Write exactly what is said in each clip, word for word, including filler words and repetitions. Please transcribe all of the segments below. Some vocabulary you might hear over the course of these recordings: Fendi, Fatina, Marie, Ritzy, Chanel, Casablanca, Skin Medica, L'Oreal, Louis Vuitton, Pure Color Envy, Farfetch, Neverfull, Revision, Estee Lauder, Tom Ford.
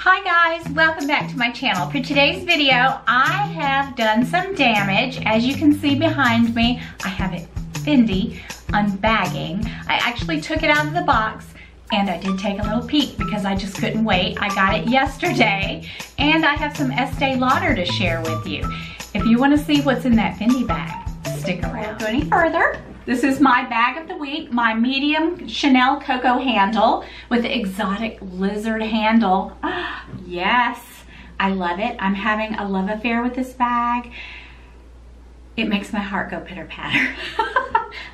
Hi guys, welcome back to my channel. For today's video, I have done some damage. As you can see behind me, I have it Fendi unbagging. I actually took it out of the box and I did take a little peek because I just couldn't wait. I got it yesterday and I have some Estee Lauder to share with you. If you want to see what's in that Fendi bag, stick around. Don't go any further. This is my bag of the week, my medium Chanel Cocoa handle with the exotic lizard handle. Ah, yes, I love it. I'm having a love affair with this bag. It makes my heart go pitter-patter.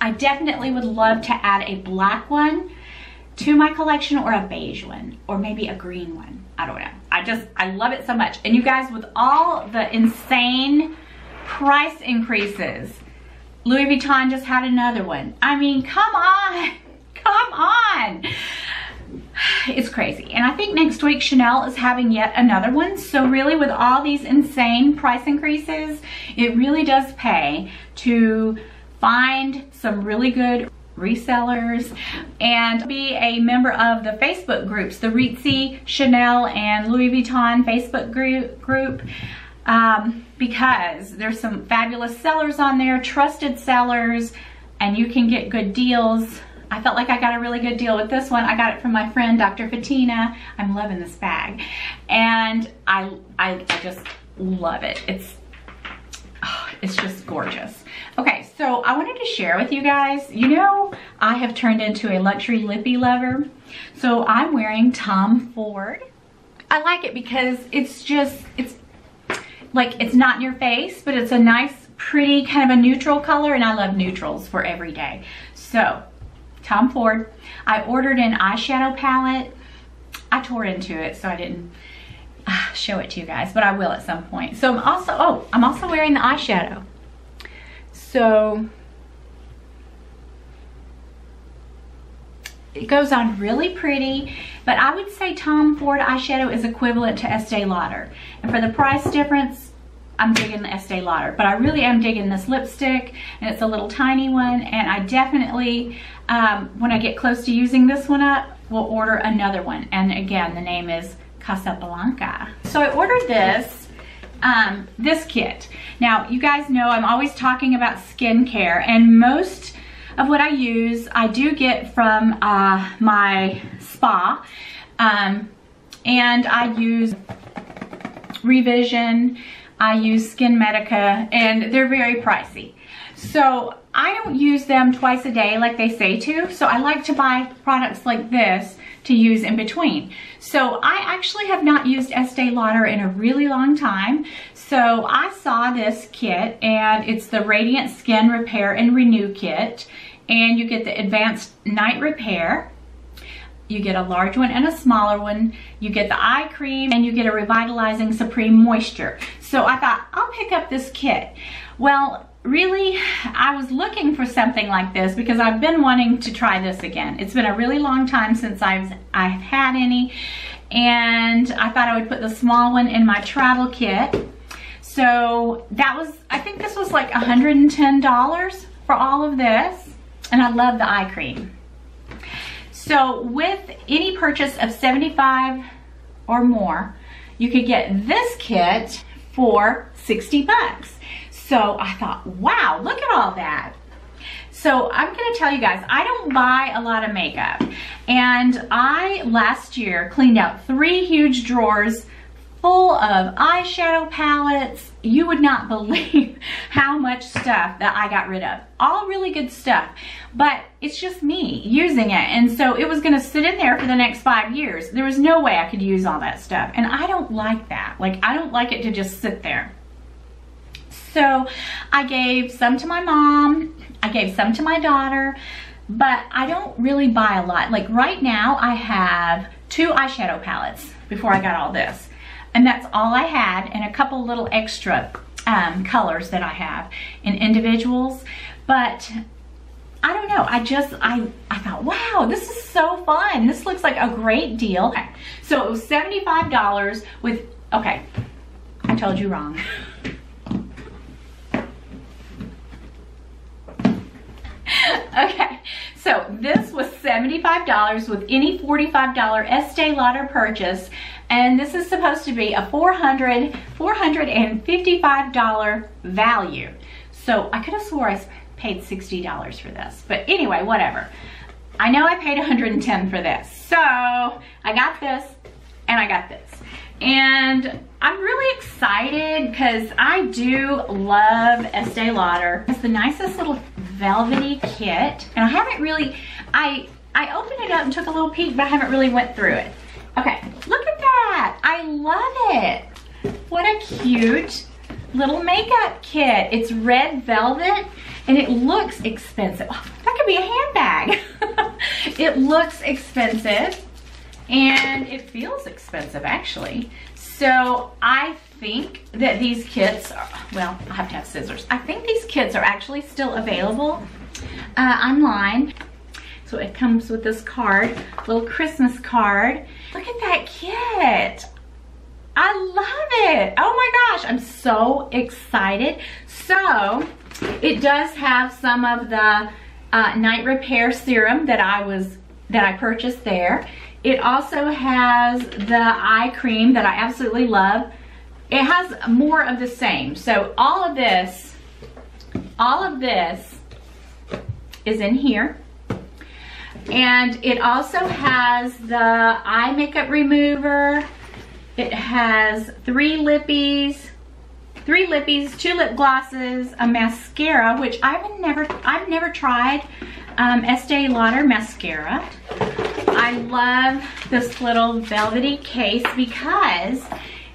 I definitely would love to add a black one to my collection, or a beige one, or maybe a green one. I don't know. I just, I love it so much. And you guys, with all the insane price increases, Louis Vuitton just had another one. I mean, come on, come on. It's crazy. And I think next week Chanel is having yet another one. So really, with all these insane price increases, it really does pay to find some really good resellers and be a member of the Facebook groups, the Ritzy, Chanel, and Louis Vuitton Facebook group. Um, because there's some fabulous sellers on there, trusted sellers, and you can get good deals. I felt like I got a really good deal with this one. I got it from my friend, Doctor Fatina. I'm loving this bag. And I, I, I just love it. It's, oh, it's just gorgeous. Okay, so I wanted to share with you guys, you know, I have turned into a luxury lippy lover. So I'm wearing Tom Ford. I like it because it's just, it's like, it's not in your face, but it's a nice, pretty, kind of a neutral color, and I love neutrals for every day. So, Tom Ford. I ordered an eyeshadow palette. I tore into it, so I didn't uh, show it to you guys, but I will at some point. So, I'm also, oh, I'm also wearing the eyeshadow. So, it goes on really pretty, but I would say Tom Ford eyeshadow is equivalent to Estee Lauder. And for the price difference, I'm digging the Estee Lauder, but I really am digging this lipstick, and it's a little tiny one, and I definitely, um, when I get close to using this one up, will order another one. And again, the name is Casablanca. So I ordered this. Um, this kit. Now, you guys know I'm always talking about skincare, and most of what I use, I do get from uh, my spa, um, and I use Revision, I use Skin Medica, and they're very pricey. So I don't use them twice a day like they say to, so I like to buy products like this to use in between. So I actually have not used Estee Lauder in a really long time. So I saw this kit, and it's the Radiant Skin Repair and Renew Kit. And you get the Advanced Night Repair. You get a large one and a smaller one. You get the eye cream, and you get a Revitalizing Supreme Moisture. So I thought, I'll pick up this kit. Well, really, I was looking for something like this because I've been wanting to try this again. It's been a really long time since I've, I've had any. And I thought I would put the small one in my travel kit. So that was, I think this was like one hundred ten dollars for all of this. And I love the eye cream. So with any purchase of seventy-five dollars or more, you could get this kit for sixty bucks. So I thought, wow, look at all that. So I'm gonna tell you guys, I don't buy a lot of makeup. And I, last year, cleaned out three huge drawers full of eyeshadow palettes. You would not believe how much stuff that I got rid of. All really good stuff, but it's just me using it. And so it was gonna sit in there for the next five years. There was no way I could use all that stuff. And I don't like that. Like, I don't like it to just sit there. So I gave some to my mom, I gave some to my daughter, but I don't really buy a lot. Like right now I have two eyeshadow palettes before I got all this. And that's all I had, and a couple little extra um, colors that I have in individuals. But I don't know, I just, I, I thought, wow, this is so fun. This looks like a great deal. Okay. So it was seventy-five dollars with, okay, I told you wrong. Okay, so this was seventy-five dollars with any forty-five dollar Estee Lauder purchase. and this is supposed to be a four hundred, four hundred fifty-five dollar value. So I could have swore I paid sixty dollars for this, but anyway, whatever. I know I paid one hundred ten dollars for this. So I got this and I got this. And I'm really excited because I do love Estee Lauder. It's the nicest little velvety kit. And I haven't really, I, I opened it up and took a little peek, but I haven't really went through it. Okay, look at that. I love it. What a cute little makeup kit. It's red velvet and it looks expensive. Oh, that could be a handbag. It looks expensive and it feels expensive actually. So I think that these kits are, well, I have to have scissors. I think these kits are actually still available uh, online. So it comes with this card, little Christmas card. Look at that kit. I love it. Oh my gosh, I'm so excited. So it does have some of the uh, night repair serum that I was, that I purchased there. It also has the eye cream that I absolutely love. It has more of the same. So all of this, all of this is in here. And it also has the eye makeup remover. It has three lippies, three lippies, two lip glosses, a mascara, which I've never, I've never tried um, Estee Lauder mascara. I love this little velvety case because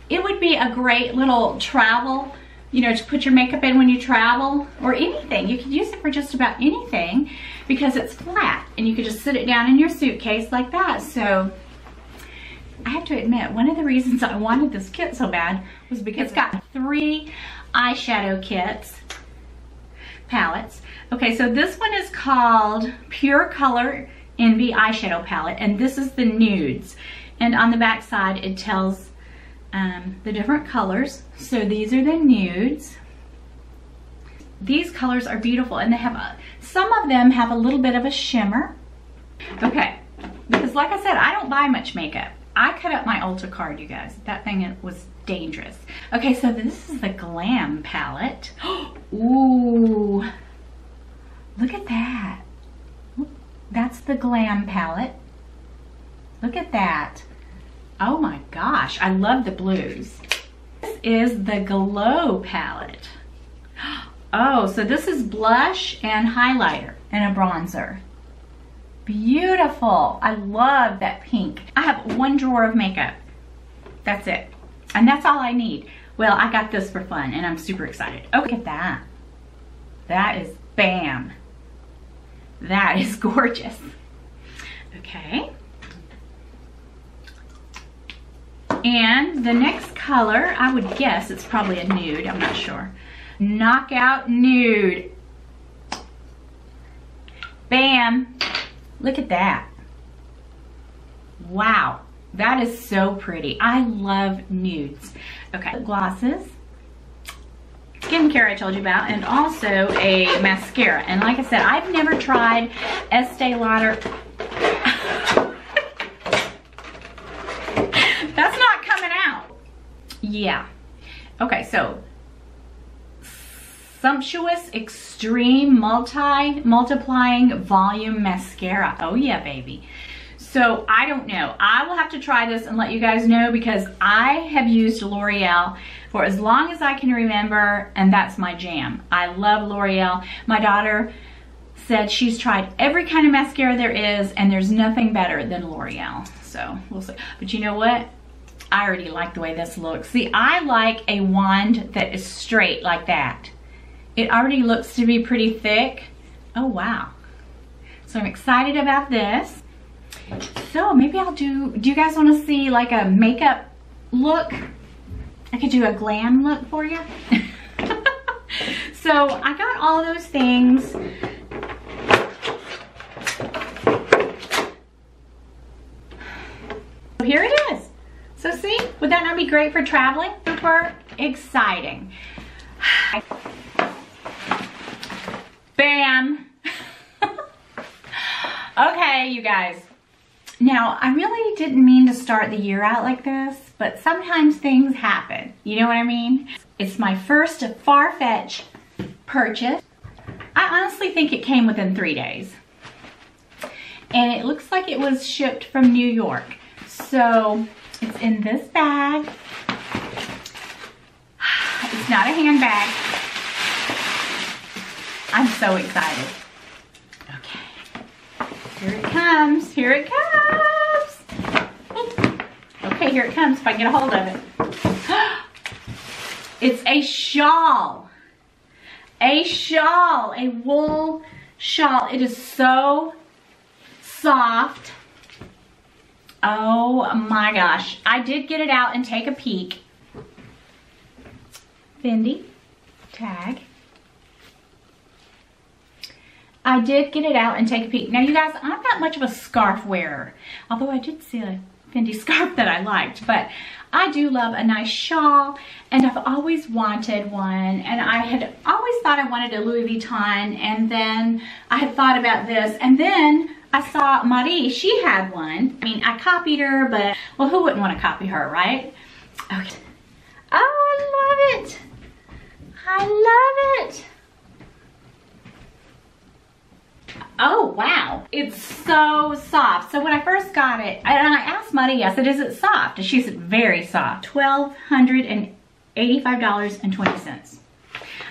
it would be a great little travel, you know, to put your makeup in when you travel or anything. You could use it for just about anything because it's flat and you could just sit it down in your suitcase like that. So I have to admit, one of the reasons I wanted this kit so bad was because it's got three eyeshadow kits, palettes. Okay, so this one is called Pure Color Envy Eyeshadow Palette, and this is the nudes. And on the back side, it tells Um, the different colors. So these are the nudes. These colors are beautiful and they have a, some of them have a little bit of a shimmer. Okay, because like I said, I don't buy much makeup. I cut up my Ulta card, you guys. That thing was dangerous. Okay, so this is the Glam palette. Ooh, look at that. That's the Glam palette. Look at that. Oh my gosh, I love the blues. This is the Glow palette. Oh, so this is blush and highlighter and a bronzer. Beautiful. I love that pink. I have one drawer of makeup. That's it. And that's all I need. Well, I got this for fun and I'm super excited. Oh, look at that. That is bam. That is gorgeous. Okay. And the next color, I would guess it's probably a nude, I'm not sure. Knockout Nude. Bam! Look at that. Wow, that is so pretty. I love nudes. Okay, glosses, skincare I told you about, and also a mascara. And like I said, I've never tried Estee Lauder. That's not coming out. Yeah. Okay, so Sumptuous Extreme Multi Multiplying Volume Mascara. Oh yeah, baby. So I don't know. I will have to try this and let you guys know because I have used L'Oreal for as long as I can remember, and that's my jam. I love L'Oreal. My daughter said she's tried every kind of mascara there is, and there's nothing better than L'Oreal. So we'll see. But you know what? I already like the way this looks. See, I like a wand that is straight like that. It already looks to be pretty thick. Oh, wow. So I'm excited about this. So maybe I'll do, do you guys want to see like a makeup look? I could do a glam look for you. So I got all those things. Here it is. So see, would that not be great for traveling? Super exciting. Bam. Okay, you guys. Now, I really didn't mean to start the year out like this, but sometimes things happen. You know what I mean? It's my first Farfetch purchase. I honestly think it came within three days. And it looks like it was shipped from New York. So it's in this bag. It's not a handbag. I'm so excited. Okay. Here it comes. Here it comes. Okay, here it comes if I get a hold of it. It's a shawl. A shawl. A wool shawl. It is so soft. Oh my gosh. I did get it out and take a peek. Fendi tag. I did get it out and take a peek. Now you guys, I'm not much of a scarf wearer, although I did see a Fendi scarf that I liked, but I do love a nice shawl, and I've always wanted one, and I had always thought I wanted a Louis Vuitton, and then I had thought about this, and then I saw Marie, she had one. I mean, I copied her, but, well, who wouldn't want to copy her, right? Okay. Oh, I love it. I love it. Oh, wow. It's so soft. So when I first got it, and I asked Marie, I said, is it soft? And she said, very soft. one thousand two hundred eighty-five dollars and twenty cents.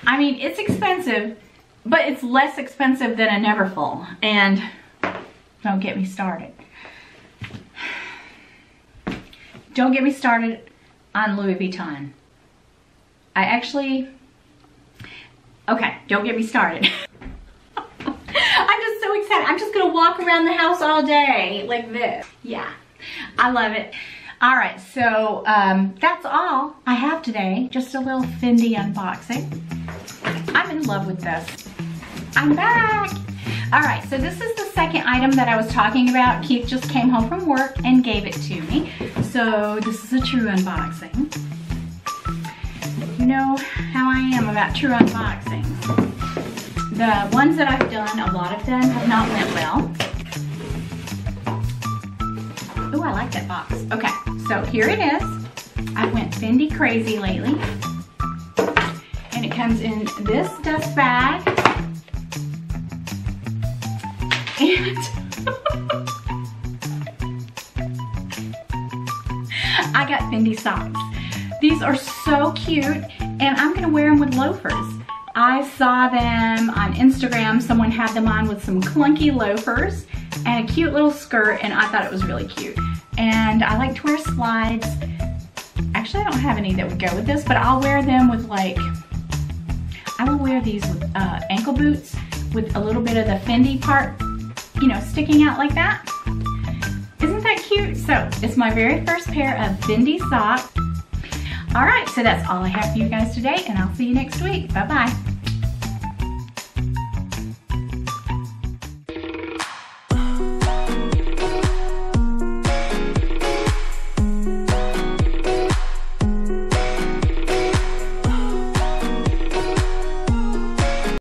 I mean, it's expensive, but it's less expensive than a Neverfull. And don't get me started. Don't get me started on Louis Vuitton. I actually, okay, don't get me started. I'm just so excited. I'm just gonna walk around the house all day like this. Yeah, I love it. All right, so um, that's all I have today. Just a little Fendi unboxing. I'm in love with this. I'm back. All right, so this is the second item that I was talking about. Keith just came home from work and gave it to me. So this is a true unboxing. You know how I am about true unboxings. The ones that I've done, a lot of them have not went well. Ooh, I like that box. Okay, so here it is. I went Fendi crazy lately. And it comes in this dust bag. And I got Fendi socks. These are so cute, and I'm gonna wear them with loafers. I saw them on Instagram. Someone had them on with some clunky loafers and a cute little skirt, and I thought it was really cute. And I like to wear slides. Actually, I don't have any that would go with this, but I'll wear them with, like, I will wear these with uh, ankle boots with a little bit of the Fendi part, you know, sticking out like that. Isn't that cute? So it's my very first pair of Fendi socks. All right, so that's all I have for you guys today, and I'll see you next week. Bye-bye.